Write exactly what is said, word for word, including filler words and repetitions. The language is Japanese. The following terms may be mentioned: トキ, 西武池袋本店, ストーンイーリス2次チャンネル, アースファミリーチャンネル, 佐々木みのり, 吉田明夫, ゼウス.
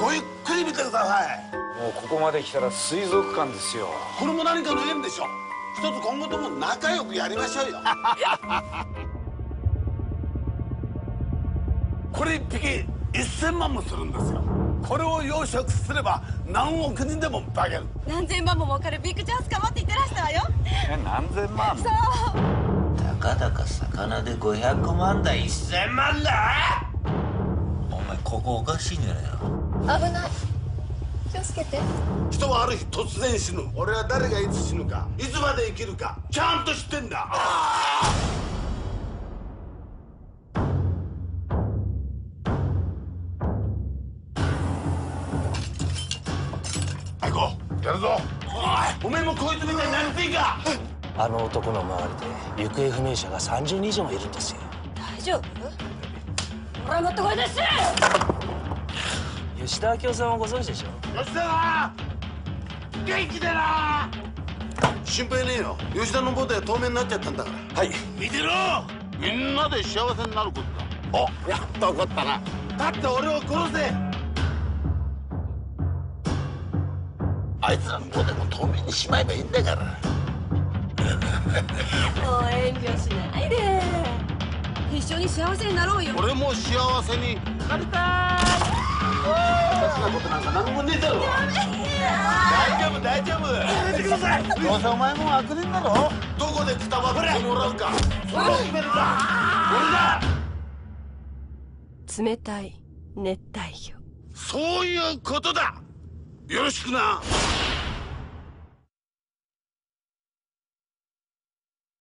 ごゆっくり見てください。もうここまで来たら水族館ですよ。これも何かの縁でしょ。一つ今後とも仲良くやりましょうよ。これ一匹いっせんまんもするんですよ。これを養殖すれば何億人でも化ける。何千万も儲かるビッグチャンスかもって言ってらしたわよ。え、何千万？そう。たかだか魚でごひゃくまんだ、いっせんまんだ。お前ここおかしいんじゃないの？危ない。気をつけて。人はある日突然死ぬ。俺は誰がいつ死ぬか、いつまで生きるかちゃんと知ってんだ。ああ。やるぞ。おい、お前もこいつみたいになりていいか。あの男の周りで行方不明者がさんじゅうにん以上もいるんですよ。大丈夫？俺はもっと声出して。吉田明夫さんはご存知でしょ。吉田は元気でな。心配ねえよ。吉田のボートは透明になっちゃったんだから。はい、見てろ。みんなで幸せになることだ。お、やっと怒ったな。だって俺を殺せ。あいつらのことも透明にしまえばいいんだから。もう遠慮しないで。一緒に幸せになろうよ。俺も幸せになりたーい。おかしなことなんか何もねえだろ。大丈夫大丈夫。やめてください。どうせお前も悪人だろ。どこでくたばってもらうか、それを決めるか俺だ。冷たい熱帯魚。そういうことだ。よろしくな。